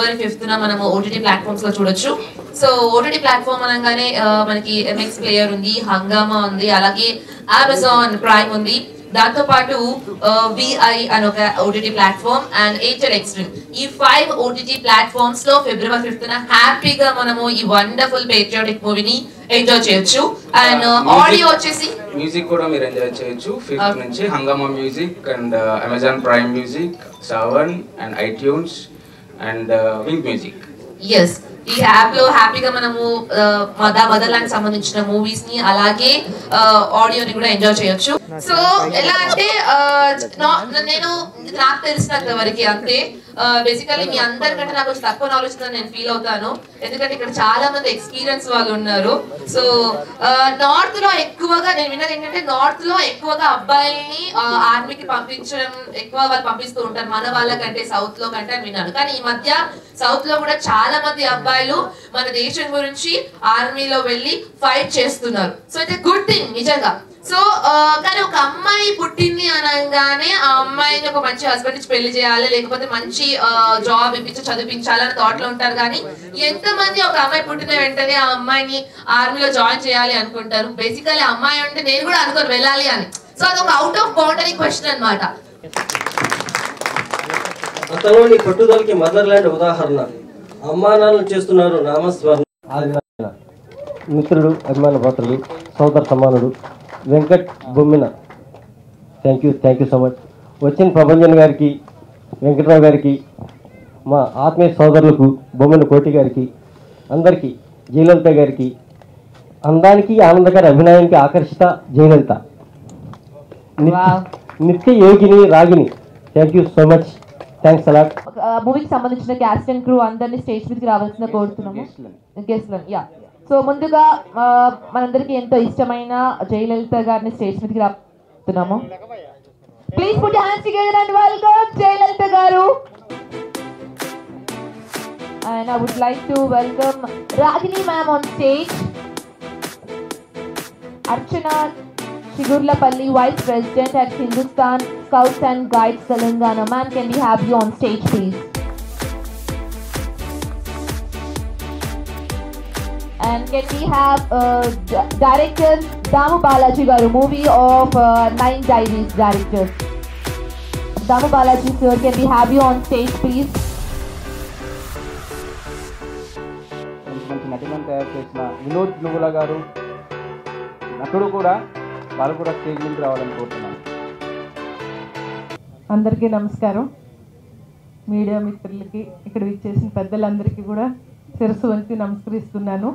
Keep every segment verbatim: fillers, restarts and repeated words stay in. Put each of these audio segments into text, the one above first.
October fifth na manamu O T T platforms lo chudochu. So O T T platform anangane manaki M X Player undi, Hangama undi, alage Amazon Prime undi. Dato paatu V I anoka O T T platform and Airtel Extreme. Ee five O T T platforms lo February fifth na happy ga manamu ee wonderful patriotic movie ni enjoy cheyochu. And audio vachesi music kuda meer enjoy cheyochu. fifth nunchi Hangama music and Amazon Prime music, Savan and iTunes. And uh, wing music. Yes. This app lo happy ga manamu mada madalanti sambandhinchina movies ni alage audio ni kuda enjoy cheyochu. So ela ante nenu naaku telisnanta variki ante basically mi andarkante naaku takku knowledge tho nenu feel avutanu endukante ikkada chaala mandi experience vallu unnaru. So north lo ekkuvaga nenu vinna entante north lo ekkuvaga abbayini army ki pampinchadam ekkuva vallu pampisthu untaru mana vallakante south lo kante vinanu kaani ee madhya south lo kuda chaala mandi abbayini మన దేశం గురించి ఆర్మీలో వెళ్ళి fight చేస్తున్నారు. So it's good thing నిజంగా. So కానీ ఒక అమ్మాయి పుట్టింది అనగానే ఆ అమ్మాయిని ఒక మంచి హస్బెండ్ ఇచ్చి పెళ్లి చేయాలి, లేకపోతే మంచి జాబ్ ఇప్పించి చదివించాలని థాట్ లో ఉంటారు. కానీ ఎంతమంది ఒక అమ్మాయి పుట్టిన వెంటనే ఆ అమ్మాయిని ఆర్మీలో జాయిన్ చేయాలి అనుకుంటారు. బేసికలీ అమ్మాయి అంటే నేను కూడా అనుకోని వెళ్ళాలి అని. సో అదొక అవుట్ ఆఫ్ బౌండరీ క్వశ్చన్ అనమాట. అతను పట్టుదలకి మదర్లాండ్ ఉదాహరణ. అమ్మానాలు చేస్తున్నారు నామస్మరణ. మిత్రుడు, అభిమాన పాత్రుడు, సోదర సమానుడు Venkat Bommina, thank you thank you so much. వచ్చిన ప్రభంజన్ గారికి, వెంకట్రావు గారికి, మా ఆత్మీయ సోదరులకు, బొమ్మిన కోటి గారికి, అందరికీ, జయలలిత గారికి, అందానికి ఆనందకర అభినయానికి ఆకర్షిత జయలలిత, నిత్య యోగిని Ragini, thank you so much. Thanks a lot. మూవీకి సంబంధించిన క్యాస్ట్ అండ్ క్రూ అందరినీ స్టేజ్ మీదకి రావాల్సిన కోరుతున్నాము. గెస్ట్లను యా సో ముందుగా మనందరికీ ఎంతో ఇష్టమైన జయలలిత గారిని స్టేజ్ మీదకి రాస్తున్నాము. Please put hands together and welcome Jayalalitha గారు. And I would like to welcome Ragini ma'am on stage. Archana Shigurlapalli, Vice President at Hindustan Scouts and Guides Telangana. Ma'am, can we have you on stage, please? And can we have uh, director Dhamu Balaji Garu, movie of uh, Nine Diaries director. Dhamu Balaji sir, can we have you on stage, please? Vinod Nugula Garu, Natudu Kuda. వాళ్ళు కూడా stage మీద రావాలనుకుంటున్నాను. అందరికీ నమస్కారం. Media మిత్రులకి, ఇక్కడ విచ్చేసిన పెద్దలందరికీ కూడా శిరస్సు వంచి నమస్కరిస్తున్నాను.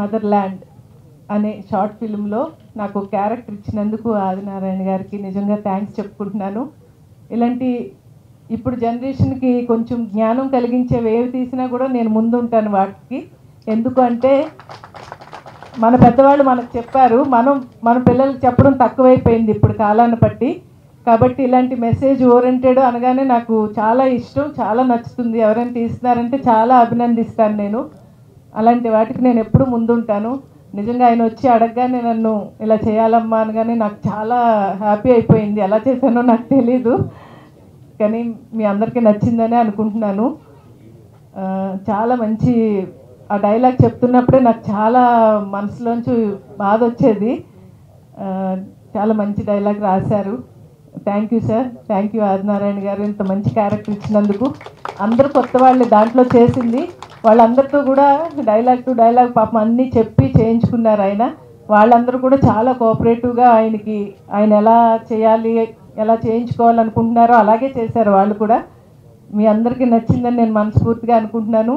మదర్ ల్యాండ్ అనే షార్ట్ ఫిల్మ్లో నాకు క్యారెక్టర్ ఇచ్చినందుకు ఆదినారాయణ గారికి నిజంగా థ్యాంక్స్ చెప్పుకుంటున్నాను. ఇలాంటి ఇప్పుడు జనరేషన్కి కొంచెం జ్ఞానం కలిగించేవి ఏవి తీసినా కూడా నేను ముందుంటాను వాటికి. ఎందుకంటే మన పెద్దవాళ్ళు మనకు చెప్పారు, మనం మన పిల్లలకు చెప్పడం తక్కువైపోయింది ఇప్పుడు కాలాన్ని బట్టి. కాబట్టి ఇలాంటి మెసేజ్ ఓరియంటెడ్ అనగానే నాకు చాలా ఇష్టం, చాలా నచ్చుతుంది. ఎవరైనా తీస్తున్నారంటే చాలా అభినందిస్తాను నేను. అలాంటి వాటికి నేను ఎప్పుడు ముందుంటాను. నిజంగా ఆయన వచ్చి అడగగానే నన్ను ఇలా చేయాలమ్మా అనగానే నాకు చాలా హ్యాపీ అయిపోయింది. ఎలా చేశానో నాకు తెలీదు, కానీ మీ అందరికీ నచ్చిందనే అనుకుంటున్నాను. చాలా మంచి ఆ డైలాగ్ చెప్తున్నప్పుడే నాకు చాలా మనసులోంచి బాధ వచ్చేది. చాలా మంచి డైలాగ్ రాశారు. Thank you sir, thank you Adinarayana గారు ఇంత మంచి క్యారెక్టర్ ఇచ్చినందుకు. అందరూ కొత్త వాళ్ళు దాంట్లో చేసింది, వాళ్ళందరితో కూడా డైలాగ్ టు డైలాగ్ పాపం అన్నీ చెప్పి చేయించుకున్నారు ఆయన. వాళ్ళందరూ కూడా చాలా కోఆపరేటివ్గా ఆయనకి ఆయన ఎలా చేయాలి, ఎలా చేయించుకోవాలనుకుంటున్నారో అలాగే చేశారు వాళ్ళు కూడా. మీ అందరికీ నచ్చిందని నేను మనస్ఫూర్తిగా అనుకుంటున్నాను.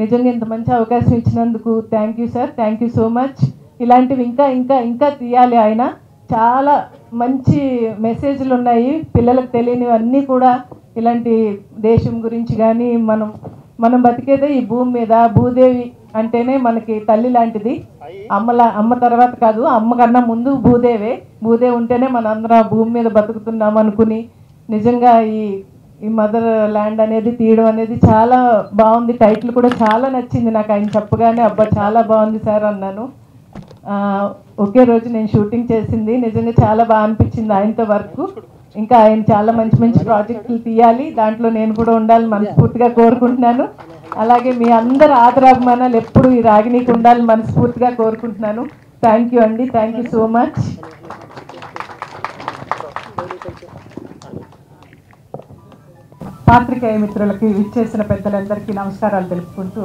నిజంగా ఇంత మంచి అవకాశం ఇచ్చినందుకు thank you sir, thank you so much. ఇలాంటివి ఇంకా ఇంకా ఇంకా తీయాలి. ఆయన చాలా మంచి మెసేజ్లు ఉన్నాయి, పిల్లలకు తెలియనివన్నీ కూడా. ఇలాంటి దేశం గురించి కానీ, మనం మనం బతికేదే ఈ భూమి మీద, భూదేవి అంటేనే మనకి తల్లి లాంటిది. అమ్మలా అమ్మ తర్వాత కాదు, అమ్మ కన్నా ముందు భూదేవే. భూదేవి ఉంటేనే మన అందరం భూమి మీద బతుకుతున్నాం అనుకుని నిజంగా ఈ ఈ మదర్ ల్యాండ్ అనేది తీయడం అనేది చాలా బాగుంది. టైటిల్ కూడా చాలా నచ్చింది నాకు. ఆయన చెప్పగానే అబ్బా చాలా బాగుంది సార్ అన్నాను. ఒకే రోజు నేను షూటింగ్ చేసింది, నిజంగా చాలా బాగా అనిపించింది ఆయనతో వర్క్. ఇంకా ఆయన చాలా మంచి మంచి ప్రాజెక్టులు తీయాలి, దాంట్లో నేను కూడా ఉండాలి మనస్ఫూర్తిగా కోరుకుంటున్నాను. అలాగే మీ అందరు ఆదరాభిమానాలు ఎప్పుడు ఈ రాగిణికి ఉండాలి మనస్ఫూర్తిగా కోరుకుంటున్నాను. థ్యాంక్ యూ అండి, థ్యాంక్ యూ సో మచ్. పాత్రికేయ మిత్రులకి ఇచ్చేసిన పెద్దలందరికీ నమస్కారాలు తెలుపుకుంటూ,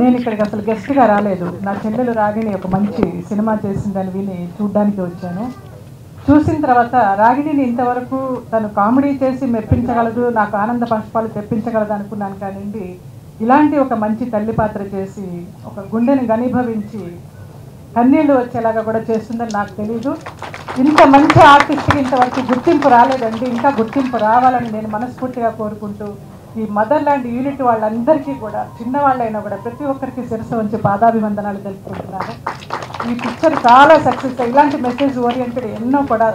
నేను ఇక్కడికి అసలు గెస్ట్గా రాలేదు, నా చెల్లెలు రాగిణి ఒక మంచి సినిమా చేసిందని విని చూడ్డానికి వచ్చాను. చూసిన తర్వాత రాగిణిని ఇంతవరకు తను కామెడీ చేసి మెప్పించగలదు, నాకు ఆనంద పుష్పాలు తెప్పించగలదు అనుకున్నాను, కానివ్వండి ఇలాంటి ఒక మంచి తల్లి పాత్ర చేసి ఒక గుండెని గణీభవించి కన్నీళ్ళు వచ్చేలాగా కూడా చేస్తుందని నాకు తెలీదు. ఇంత మంచి ఆర్టిస్ట్కి ఇంతవరకు గుర్తింపు రాలేదండి, ఇంకా గుర్తింపు రావాలని నేను మనస్ఫూర్తిగా కోరుకుంటూ, ఈ మదర్లాండ్ యూనిట్ వాళ్ళందరికీ కూడా చిన్నవాళ్ళైనా కూడా ప్రతి ఒక్కరికి శిరస్సు ఉంచి పాదాభివందనాలు తెలుపుకుంటున్నాను. ఈ పిక్చర్ చాలా సక్సెస్, ఇలాంటి మెసేజ్ ఓరియంటెడ్ ఎన్నో కూడా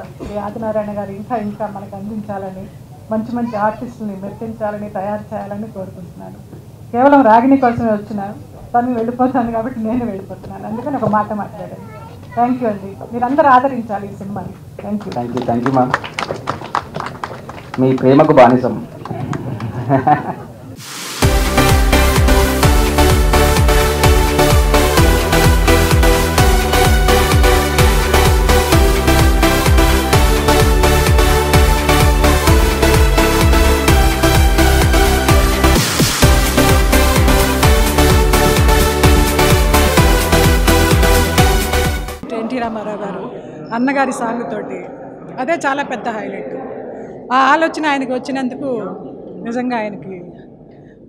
ఆదినారాయణ గారు ఇంకా ఇంకా మనకు అందించాలని, మంచి మంచి ఆర్టిస్టుల్ని మెప్పించాలని తయారు చేయాలని కోరుకుంటున్నాను. కేవలం రాగిణి కోసమే వచ్చినాను, తను వెళ్ళిపోతాను కాబట్టి నేను వెళ్ళిపోతున్నాను, అందుకని ఒక మాట మాట్లాడాను. థ్యాంక్ యూ అండి, మీరందరూ ఆదరించాలి ఈ సినిమాని. Thank you thank you thank you ma'am, మీ ప్రేమకు బానిసం. రామారావు గారు అన్నగారి సాంగ్ తోటి అదే చాలా పెద్ద హైలైట్. ఆ ఆలోచన ఆయనకి వచ్చినందుకు నిజంగా ఆయనకి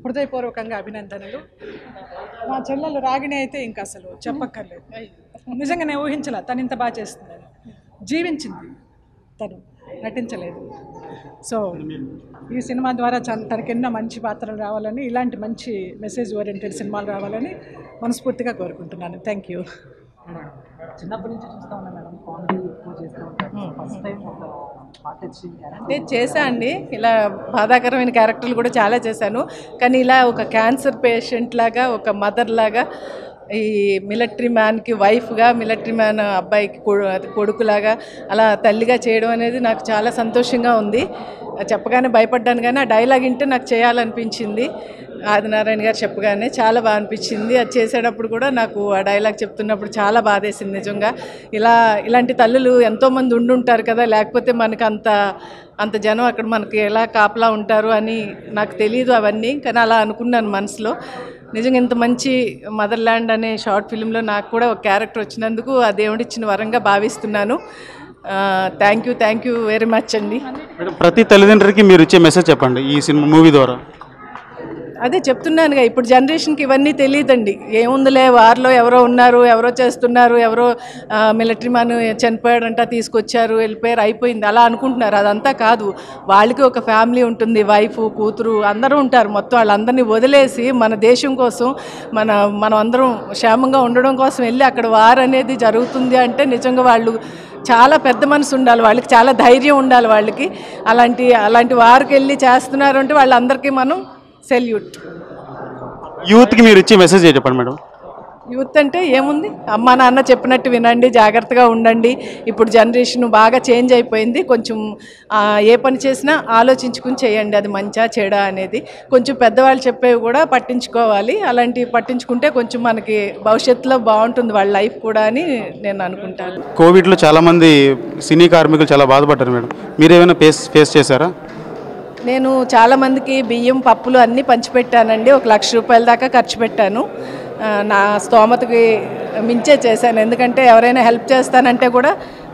హృదయపూర్వకంగా అభినందనలు. మా చెల్లెలు రాగిణి అయితే ఇంకా అసలు చెప్పక్కర్లేదు, నిజంగా నేను ఊహించలే తను ఇంత బాగా చేస్తున్నాను. జీవించింది తను, నటించలేదు. సో ఈ సినిమా ద్వారా తనకి ఎన్నో మంచి పాత్రలు రావాలని, ఇలాంటి మంచి మెసేజ్ ఓరియంటెడ్ సినిమాలు రావాలని మనస్ఫూర్తిగా కోరుకుంటున్నాను. Thank you. చిన్నప్పటి నుంచి చూస్తా ఉన్నా మేడం, కామెడీ ఎక్కువ చేస్తూ ఉంటాను. ఫస్ట్ టైం ఒక ఆర్టిస్ట్ నేను చేశాను అండి, ఇలా బాధాకరమైన క్యారెక్టర్లు కూడా చాలా చేశాను, కానీ ఇలా ఒక క్యాన్సర్ పేషెంట్ లాగా, ఒక మదర్ లాగా, ఈ మిలిటరీ మ్యాన్కి వైఫ్గా, మిలిటరీ మ్యాన్ అబ్బాయికి కొడుకులాగా అలా తల్లిగా చేయడం అనేది నాకు చాలా సంతోషంగా ఉంది. చెప్పగానే భయపడ్డాను, కానీ ఆ డైలాగ్ వింటే నాకు చేయాలనిపించింది. ఆదినారాయణ గారు చెప్పగానే చాలా బాగా అనిపించింది. అది చేసేటప్పుడు కూడా నాకు ఆ డైలాగ్ చెప్తున్నప్పుడు చాలా బాధేసింది నిజంగా. ఇలా ఇలాంటి తల్లులు ఎంతోమంది ఉండుంటారు కదా, లేకపోతే మనకు అంత అంత జనం అక్కడ మనకి ఎలా కాపలా ఉంటారు అని నాకు తెలియదు అవన్నీ, కానీ అలా అనుకున్నాను మనసులో. నిజంగా ఇంత మంచి మదర్లాండ్ అనే షార్ట్ ఫిల్మ్లో నాకు కూడా ఒక క్యారెక్టర్ వచ్చినందుకు ఆ దేవుడిచ్చిన వరంగా భావిస్తున్నాను. Thank you thank you very much అండి. ప్రతి తల్లిదండ్రులకి మీరు ఇచ్చే మెసేజ్ చెప్పండి ఈ సినిమా మూవీ ద్వారా. అదే చెప్తున్నానుగా, ఇప్పుడు జనరేషన్కి ఇవన్నీ తెలియదండి, ఏముందిలే వారిలో ఎవరో ఉన్నారు, ఎవరో చేస్తున్నారు, ఎవరో మిలిటరీ మ్యాన్ చనిపోయాడంట తీసుకొచ్చారు వెళ్ళిపోయారు అయిపోయింది అలా అనుకుంటున్నారు. అదంతా కాదు, వాళ్ళకి ఒక ఫ్యామిలీ ఉంటుంది, వైఫ్ కూతురు అందరూ ఉంటారు. మొత్తం వాళ్ళందరినీ వదిలేసి మన దేశం కోసం, మన మనం అందరం క్షేమంగా ఉండడం కోసం వెళ్ళి అక్కడ వార్ అనేది జరుగుతుంది అంటే నిజంగా వాళ్ళు చాలా పెద్ద మనసు ఉండాలి, వాళ్ళకి చాలా ధైర్యం ఉండాలి. వాళ్ళకి అలాంటి అలాంటి వారికి వెళ్ళి చేస్తున్నారు అంటే వాళ్ళందరికీ మనం సెల్యూట్. యూత్కి మీరు ఇచ్చే మెసేజ్ చెప్పండి మేడం. యూత్ అంటే ఏముంది, అమ్మా నాన్న చెప్పినట్టు వినండి, జాగ్రత్తగా ఉండండి. ఇప్పుడు జనరేషన్ బాగా చేంజ్ అయిపోయింది, కొంచెం ఏ పని చేసినా ఆలోచించుకుని చేయండి, అది మంచా చెడా అనేది. కొంచెం పెద్దవాళ్ళు చెప్పేవి కూడా పట్టించుకోవాలి, అలాంటివి పట్టించుకుంటే కొంచెం మనకి భవిష్యత్తులో బాగుంటుంది వాళ్ళ లైఫ్ కూడా అని నేను అనుకుంటాను. కోవిడ్లో చాలామంది సినీ కార్మికులు చాలా బాధపడ్డారు మేడం, మీరు ఏమైనా ఫేస్ ఫేస్ చేశారా? నేను చాలామందికి బియ్యం పప్పులు అన్నీ పంచిపెట్టానండి, ఒక లక్ష రూపాయల దాకా ఖర్చు పెట్టాను. నా స్తోమతకి మించే చేశాను, ఎందుకంటే ఎవరైనా హెల్ప్ చేస్తానంటే కూడా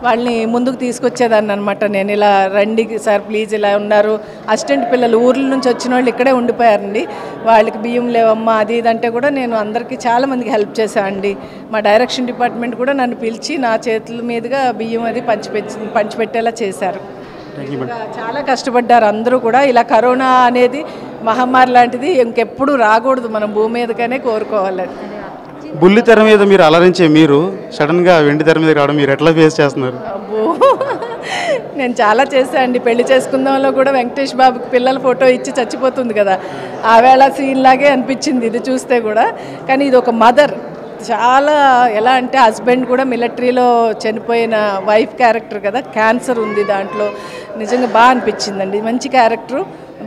వాళ్ళని ముందుకు తీసుకొచ్చేదాన్ని అనమాట. నేను ఇలా రండి సార్ ప్లీజ్ ఇలా ఉన్నారు, అసిస్టెంట్ పిల్లలు ఊర్ల నుంచి వచ్చిన వాళ్ళు ఇక్కడే ఉండిపోయారండి, వాళ్ళకి బియ్యం లేవమ్మా అది ఇదంటే కూడా నేను అందరికీ చాలామందికి హెల్ప్ చేశాను అండి. మా డైరెక్షన్ డిపార్ట్మెంట్ కూడా నన్ను పిలిచి నా చేతుల మీదుగా బియ్యం అది పంచిపెచ్చి పంచిపెట్టేలా చేశారు. చాలా కష్టపడ్డారు అందరూ కూడా. ఇలా కరోనా అనేది మహమ్మారి లాంటిది, ఇంకెప్పుడు రాకూడదు, మనం భూమి మీదగానే కోరుకోవాలి. బుల్లి తెర మీద మీరు అలరించే మీరు సడన్గా వెండి తెర మీద రావడం మీరు ఎట్లా ఫేస్ చేస్తున్నారు? అబ్బో నేను చాలా చేశాను అండి. పెళ్లి చేసుకుందాంలో కూడా వెంకటేష్ బాబుకి పిల్లల ఫోటో ఇచ్చి చచ్చిపోతుంది కదా, ఆవేళ సీన్ లాగే అనిపించింది ఇది చూస్తే కూడా. కానీ ఇది ఒక మదర్, చాలా ఎలా అంటే హస్బెండ్ కూడా మిలిటరీలో చనిపోయిన వైఫ్ క్యారెక్టర్ కదా, క్యాన్సర్ ఉంది దాంట్లో, నిజంగా బాగా అనిపించిందండి. మంచి క్యారెక్టరు,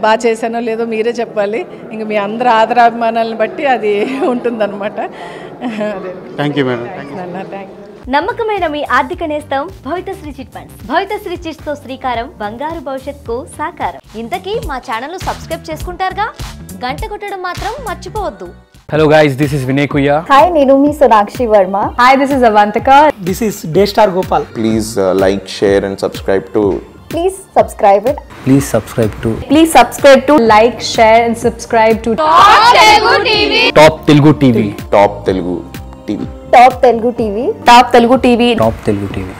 బాగా చేశానో లేదో మీరే చెప్పాలి. ఇంక మీ అందరి ఆదరాభిమానాలను బట్టి అది ఉంటుందన్నమాట. Thank you madam. Thank you. నమ్మకమైన మీ ఆర్థిక నేస్తం Bhavithasri chit funds. Bhavithasri chits తో శ్రీకారం, బంగారు భవిష్యత్తుకు సాకారం. ఇంతకీ మా ఛానల్ ను సబ్స్క్రైబ్ చేసుకుంటారుగా, గంట కొట్టడం మాత్రం మర్చిపోవద్దు. Hello guys, this is Vinay Kuya. Hi, నేను మీ Sonakshi Varma. Hi, this is Avantika. This is Daystar Gopal. Please like, share and subscribe to Please subscribe it. Please subscribe to. Please subscribe to. Like, share and subscribe to Top Telugu TV. Top Telugu TV. Top Telugu TV. Top Telugu TV. Top Telugu TV. Top Telugu TV.